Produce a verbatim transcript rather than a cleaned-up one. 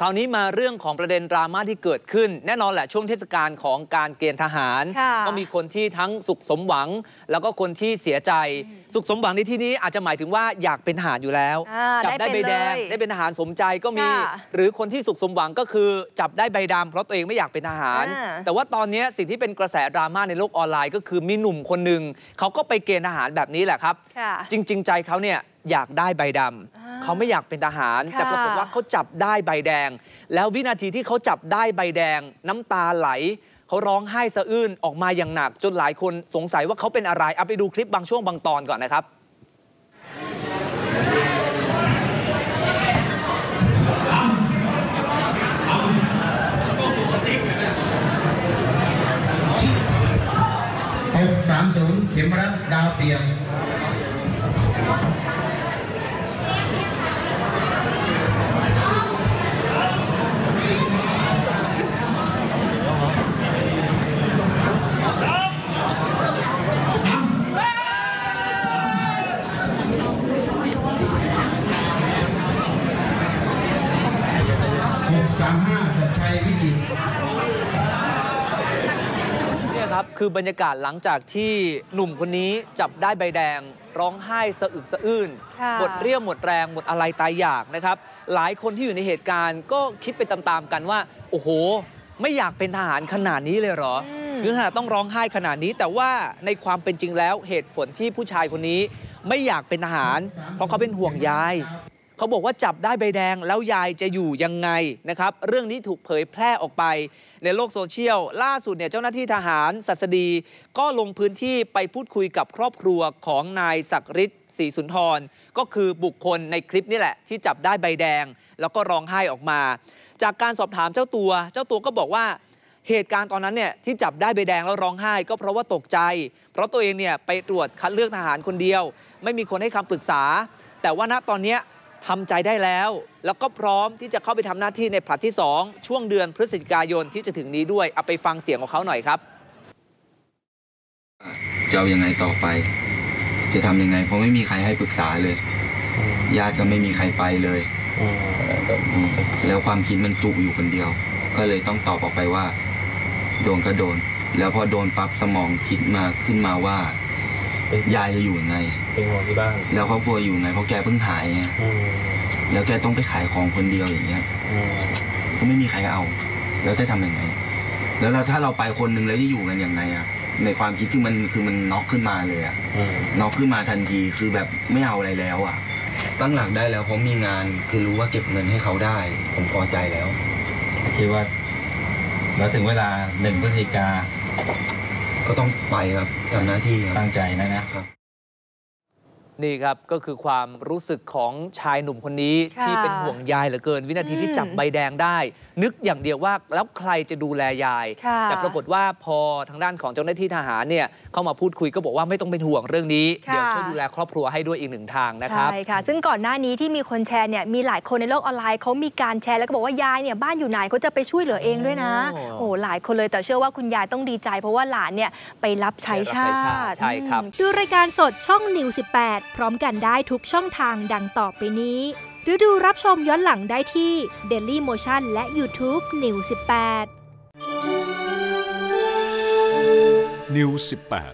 คราวนี้มาเรื่องของประเด็นดราม่าที่เกิดขึ้นแน่นอนแหละช่วงเทศกาลของการเกณฑ์ทหารก็มีคนที่ทั้งสุขสมหวังแล้วก็คนที่เสียใจสุขสมหวังในที่นี้อาจจะหมายถึงว่าอยากเป็นทหารอยู่แล้วจับได้ใบแดงได้เป็นทหารสมใจก็มีหรือคนที่สุขสมหวังก็คือจับได้ใบดำเพราะตัวเองไม่อยากเป็นทหารแต่ว่าตอนนี้สิ่งที่เป็นกระแสดราม่าในโลกออนไลน์ก็คือมีหนุ่มคนหนึ่งเขาก็ไปเกณฑ์ทหารแบบนี้แหละครับจริงๆใจเขาเนี่ยอยากได้ใบดำเขาไม่อยากเป็นทหารแต่ปรากฏว่าเขาจับได้ใบแดงแล้ววินาทีที่เขาจับได้ใบแดงน้ำตาไหลเขาร้องไห้สะอื้นออกมาอย่างหนักจนหลายคนสงสัยว่าเขาเป็นอะไรเอาไปดูคลิปบางช่วงบางตอนก่อนนะครับหกสามศูนย์เข็มรัตน์ดาวเตียงสามห้า ชัดชัยวิจิตรเนี่ยครับคือบรรยากาศหลังจากที่หนุ่มคนนี้จับได้ใบแดงร้องไห้สะอึกสะอื้นหมดเรี่ยวหมดแรงหมดอะไรตายอยากนะครับหลายคนที่อยู่ในเหตุการณ์ก็คิดไปตามๆกันว่าโอ้โหไม่อยากเป็นทหารขนาดนี้เลยเหรอคือขนาดต้องร้องไห้ขนาดนี้แต่ว่าในความเป็นจริงแล้วเหตุผลที่ผู้ชายคนนี้ไม่อยากเป็นทหารเพราะเขาเป็นห่วงยายเขาบอกว่าจับได้ใบแดงแล้วยายจะอยู่ยังไงนะครับเรื่องนี้ถูกเผยแพร่ออกไปในโลกโซเชียลล่าสุดเนี่ยเจ้าหน้าที่ทหารศัสดีก็ลงพื้นที่ไปพูดคุยกับครอบครัวของนายศักดิ์ฤทธิ์ ศรีสุนทรก็คือบุคคลในคลิปนี่แหละที่จับได้ใบแดงแล้วก็ร้องไห้ออกมาจากการสอบถามเจ้าตัวเจ้าตัวก็บอกว่าเหตุการณ์ตอนนั้นเนี่ยที่จับได้ใบแดงแล้วร้องไห้ก็เพราะว่าตกใจเพราะตัวเองเนี่ยไปตรวจคัดเลือกทหารคนเดียวไม่มีคนให้คำปรึกษาแต่ว่าณตอนนี้ทำใจได้แล้วแล้วก็พร้อมที่จะเข้าไปทำหน้าที่ในผลัดที่สองช่วงเดือนพฤศจิกายนที่จะถึงนี้ด้วยเอาไปฟังเสียงของเขาหน่อยครับจะเอายังไงต่อไปจะทำยังไงเพราะไม่มีใครให้ปรึกษาเลยญาติก็ไม่มีใครไปเลยแล้วความคิดมันจุอยู่คนเดียวก็เลยต้องตอบออกไปว่าโดนก็โดนแล้วพอโดนปั๊บสมองคิดมาขึ้นมาว่ายายจะอยู่ไงเป็นห่วงที่บ้านแล้วครอบครัวอยู่ไงเพราะแกเพิ่งหายไงแล้วแกต้องไปขายของคนเดียวอย่างเงี้ยก็ไม่มีใครเอาแล้วจะทำยังไงแล้วเราถ้าเราไปคนหนึ่งแล้วจะอยู่กันยังไงอะในความคิดคือมันคือมันน็อกขึ้นมาเลยอะน็อกขึ้นมาทันทีคือแบบไม่เอาอะไรแล้วอะตั้งหลักได้แล้วผมมีงานคือรู้ว่าเก็บเงินให้เขาได้ผมพอใจแล้วคิดว่าแล้วถึงเวลาหนึ่งพฤศจิกาก็ต้องไปครับทำหน้าที่ตั้งใจนะนะครับนี่ครับก็คือความรู้สึกของชายหนุ่มคนนี้ที่เป็นห่วงยายเหลือเกินวินาทีที่จับใบแดงได้นึกอย่างเดียวว่าแล้วใครจะดูแลยายแต่ปรากฏว่าพอทางด้านของเจ้าหน้าที่ทหารเนี่ยเข้ามาพูดคุยก็บอกว่าไม่ต้องเป็นห่วงเรื่องนี้เดี๋ยวช่วยดูแลครอบครัวให้ด้วยอีกหนึ่งทางนะครับใช่ค่ะซึ่งก่อนหน้านี้ที่มีคนแชร์เนี่ยมีหลายคนในโลกออนไลน์เขามีการแชร์แล้วก็บอกว่ายายเนี่ยบ้านอยู่ไหนเขาจะไปช่วยเหลือเองด้วยนะโอ้หลายคนเลยแต่เชื่อว่าคุณยายต้องดีใจเพราะว่าหลานเนี่ยไปรับใช้ชาติใช่ครับดูรายการสดช่องนิวสิบแปดพร้อมกันได้ทุกช่องทางดังต่อไปนี้หรือดูรับชมย้อนหลังได้ที่ Daily Motion และ YouTube News สิบแปด News สิบแปด